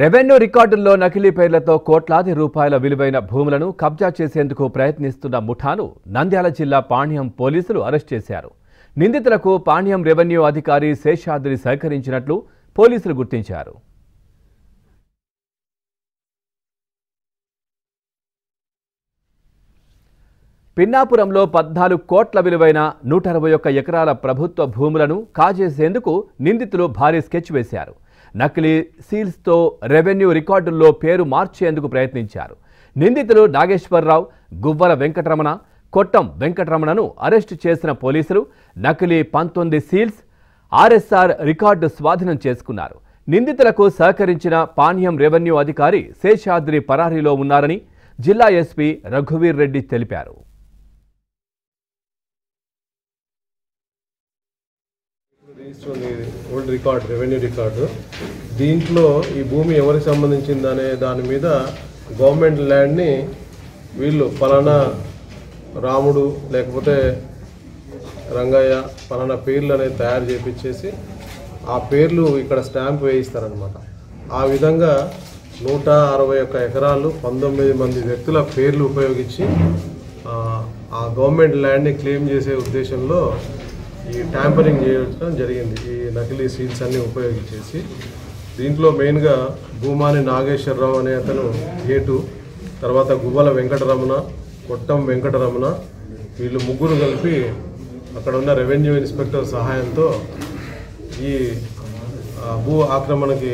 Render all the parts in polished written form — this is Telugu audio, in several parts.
రెవెన్యూ రికార్డుల్లో నకిలీ పేర్లతో కోట్లాది రూపాయల విలువైన భూములను కబ్జా చేసేందుకు ప్రయత్నిస్తున్న ముఠాను నంద్యాల జిల్లా పాణ్యం పోలీసులు అరెస్ట్ చేశారు. నిందితులకు పాణ్యం రెవెన్యూ అధికారి శేషాద్రి సహకరించినట్లు పోలీసులు గుర్తించారు. పిన్నాపురంలో 14 కోట్ల విలువైన 161 ఎకరాల ప్రభుత్వ భూములను కాజేసేందుకు నిందితులు భారీ స్కెచ్ వేశారు. నకిలీ సీల్స్ తో రెవెన్యూ రికార్డుల్లో పేరు మార్చేందుకు ప్రయత్నించారు. నిందితులు నాగేశ్వర రావు, గువ్వల వెంకటరమణ, కొట్టం వెంకటరమణను అరెస్టు చేసిన పోలీసులు నకిలీ 19 సీల్స్, ఆర్ఎస్ఆర్ రికార్డు స్వాధీనం చేసుకున్నారు. నిందితులకు సహకరించిన పాణ్యం రెవెన్యూ అధికారి శేషాద్రి పరారీలో ఉన్నారని జిల్లా ఎస్పీ రఘువీర్ రెడ్డి తెలిపారు. ఓల్డ్ రికార్డ్ రెవెన్యూ రికార్డు దీంట్లో ఈ భూమి ఎవరికి సంబంధించిందనే దాని మీద గవర్నమెంట్ ల్యాండ్ని వీళ్ళు ఫలానా రాముడు లేకపోతే రంగయ్య ఫలానా పేర్లు అనేది తయారు చేయించేసి ఆ పేర్లు ఇక్కడ స్టాంప్ వేయిస్తారనమాట. ఆ విధంగా 161 ఎకరాలు 19 మంది వ్యక్తుల పేర్లు ఉపయోగించి ఆ గవర్నమెంట్ ల్యాండ్ని క్లెయిమ్ చేసే ఉద్దేశంలో ఈ ట్యాంపరింగ్ చేయడం జరిగింది. ఈ నకిలీ సీల్స్ అన్నీ ఉపయోగించేసి దీంట్లో మెయిన్గా భూమాని నాగేశ్వరరావు అనే అతను ఏటు, తర్వాత గువ్వల వెంకటరమణ, కొట్టం వెంకటరమణ, వీళ్ళు ముగ్గురు కలిపి అక్కడ ఉన్న రెవెన్యూ ఇన్స్పెక్టర్ సహాయంతో ఈ భూ ఆక్రమణకి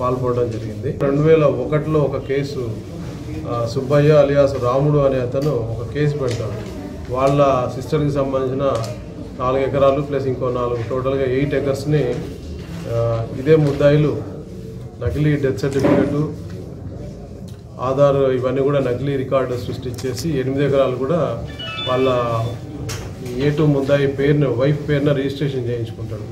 పాల్పడడం జరిగింది. 2001లో ఒక కేసు సుబ్బయ్య అలియాస్ రాముడు అనే అతను ఒక కేసు పెడతాడు. వాళ్ళ సిస్టర్కి సంబంధించిన 4 ఎకరాలు ప్లస్ ఇంకో 4 టోటల్గా 8 ఎకర్స్ని ఇదే ముద్దాయిలు నకిలీ డెత్ సర్టిఫికెటు, ఆధార్ ఇవన్నీ కూడా నకిలీ రికార్డు సృష్టించేసి 8 ఎకరాలు కూడా వాళ్ళ ఏటు ముద్దాయి పేరున, వైఫ్ పేరున రిజిస్ట్రేషన్ చేయించుకుంటాడు.